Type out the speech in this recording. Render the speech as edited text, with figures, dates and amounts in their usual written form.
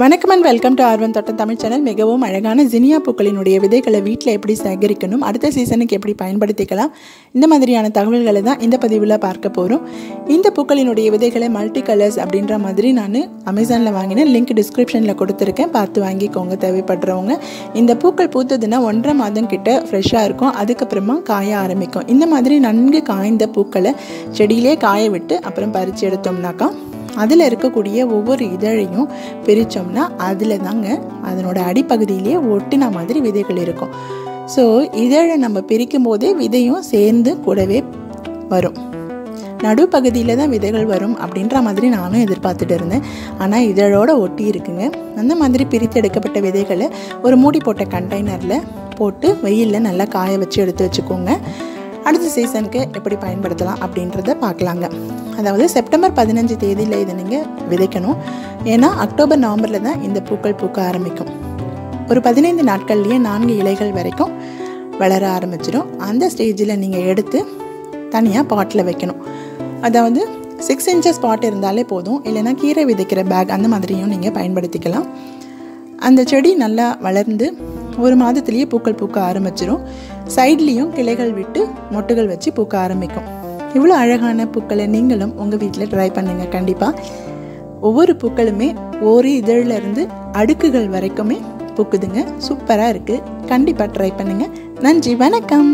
Vanakkam and welcome to Aarvam thottam Tamil channel. மிகவும் அழகான ஜினியா பூக்களினுடைய விதைகளை வீட்ல எப்படி சேகரிக்கணும், அடுத்த சீசனுக்கு எப்படி பயன்படுத்திக்கலாம், இந்த மாதிரியான தகவல்களை தான் இந்த பதிவுல பார்க்க போறோம். இந்த பூக்களினுடைய விதைகளை மல்டி கலர்ஸ் அப்படின்ற மாதிரி நான் Amazonல வாங்கின லிங்க் டிஸ்கிரிப்ஷன்ல கொடுத்திருக்கேன். பார்த்து வாங்கிக்கோங்க தேவைப்படுறவங்க. இந்த பூக்கள் பூத்ததுனா 1.5 மாதம் கிட்ட ஃப்ரெஷ்ஷா இருக்கும். அதுக்கு அப்புறமா காய ஆரம்பிக்கும். இந்த மாதிரி நன்கு காய்ந்த பூக்களை செடியிலே காய விட்டு அப்புறம் பறிச்சு எடுத்தோம்னாக்கா அதில இருக்கக்கூடிய ஒவ்வொரு இதழையும் பிரிச்சோம்னா அதில தாங்க அதனோட அடிப்பகுதியிலே ஒட்டின மாதிரி விதைகள் இருக்கும். ஸோ இதழை நம்ம பிரிக்கும் போதே விதையும் சேர்ந்து கூடவே வரும். நடுப்பகுதியில் தான் விதைகள் வரும் அப்படின்ற மாதிரி நானும் எதிர்பார்த்துட்டு இருந்தேன். ஆனால் இதழோட ஒட்டி இருக்குங்க. அந்த மாதிரி பிரித்து எடுக்கப்பட்ட விதைகளை ஒரு மூடி போட்ட கண்டெய்னரில் போட்டு வெயிலில் நல்லா காய வச்சு எடுத்து வச்சுக்கோங்க. அடுத்த சீசனுக்கு எப்படி பயன்படுத்தலாம் அப்படின்றத பார்க்கலாங்க. அதாவது செப்டம்பர் 15 தேதியில் இதை நீங்கள் விதைக்கணும். ஏன்னா அக்டோபர்-நவம்பரில் தான் இந்த பூக்கள் பூக்க ஆரம்பிக்கும். ஒரு 15 நாட்கள்லேயே 4 இலைகள் வரைக்கும் வளர ஆரம்பிச்சிடும். அந்த ஸ்டேஜில் நீங்கள் எடுத்து தனியாக பாட்டில் வைக்கணும். அதாவது 6 இன்ச்சஸ் பாட் இருந்தாலே போதும். இல்லைனா கீரை விதைக்கிற பேக் அந்த மாதிரியும் நீங்கள் பயன்படுத்திக்கலாம். அந்த செடி நல்லா வளர்ந்து ஒரு மாதத்துலேயே பூக்கள் பூக்க ஆரம்பிச்சிடும். சைட்லேயும் கிளைகள் விட்டு மொட்டுகள் வச்சு பூக்க ஆரம்பிக்கும். இவ்வளோ அழகான பூக்களை நீங்களும் உங்கள் வீட்டில் ட்ரை பண்ணுங்கள். கண்டிப்பாக ஒவ்வொரு பூக்களுமே ஒரு இதழிலிருந்து அடுக்குகள் வரைக்குமே பூக்குதுங்க. சூப்பராக இருக்குது. கண்டிப்பாக ட்ரை பண்ணுங்கள். நன்றி, வணக்கம்.